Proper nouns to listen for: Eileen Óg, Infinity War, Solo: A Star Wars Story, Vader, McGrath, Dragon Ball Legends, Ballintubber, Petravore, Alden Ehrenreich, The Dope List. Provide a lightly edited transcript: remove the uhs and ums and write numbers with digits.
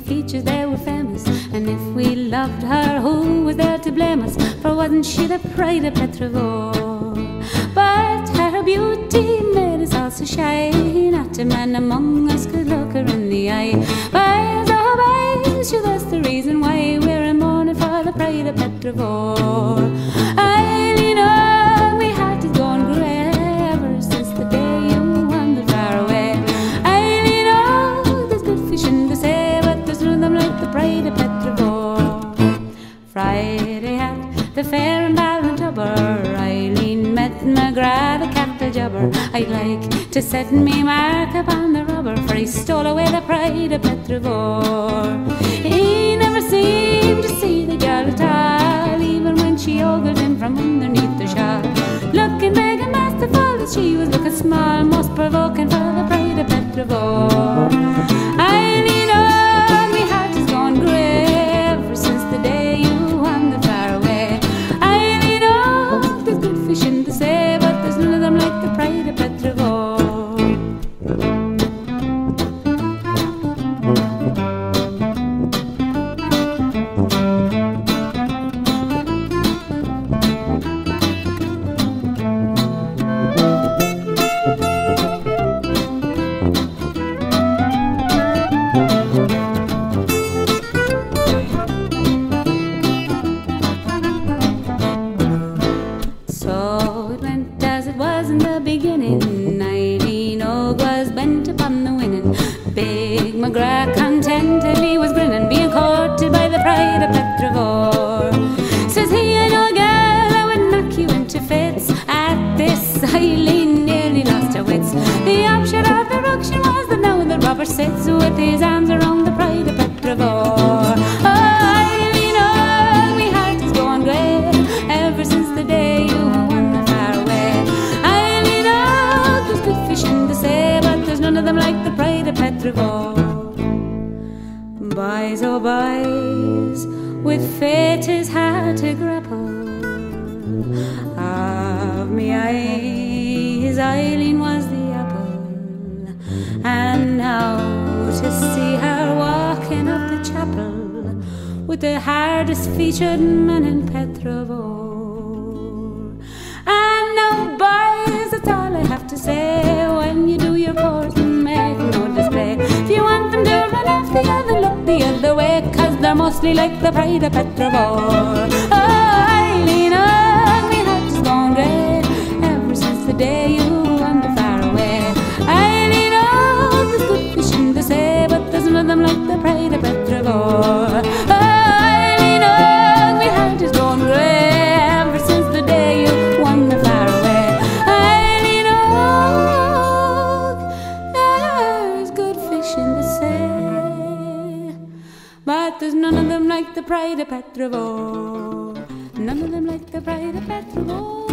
features that were famous. And if we loved her, who was there to blame us? For wasn't she the pride of Petravore? But her beauty made us all so shy, not a man among us could look her in the eye. By the way, she was the reason why we're in mourning for the pride of Petravore. Eileen Óg, we had to go and grey ever since the day you wandered far away. Eileen Óg, there's good fish in the sea, but there's no them like the pride of Petravore. Friday at the fair in Ballintubber, Eileen met McGrath, the cattle jobber. I'd like to set me mark upon the robber, for he stole away the pride of Petravore. He never seemed to see the girl at all, even when she ogled him from underneath the shawl. Looking big and masterful, as she was looking small, most provoking for the pride of Petravore. Eileen Óg, me heart has gone grey ever since the day you wandered far away. Eileen Óg, there's good fish in the sea, but there's none of them like the pride of Petravore. In the beginning, Eileen Óg was bent upon the winning. Big McGrath contentedly was grinning, being courted by the pride of Petravore. Says he, "I know, girl, I would knock you into fits." At this, Eileen nearly lost her wits. The upshot of the ruction was that now the robber sits with his arms around the pride of Petravore. Oh, Eileen Óg, me heart is going grey ever since the day you won the far away. There's good fish in the sea, but there's none of them like the pride of Petravore. Boys, oh boys, with fate is hard to grapple. Of me eyes, Eileen was the apple, and now to see her walking up the chapel with the hardest featured man in Petravore. And now, boys, that's all I have to say. When you do your court and make no display, if you want them to run off the other, look the other way, 'cause they're mostly like the pride of Petravore. Oh, Eileen Óg, me heart's gone grey ever since the day you wandered far away. Eileen Óg, there's good fish in the sea, but there's none of them like the pride of Petravore. Oh, Eileen Óg, me heart is gone grey ever since the day you wandered far away. Eileen Óg, there's good fish in the sea, but there's none of them like the pride of Petravore. None of them like the pride of Petravore.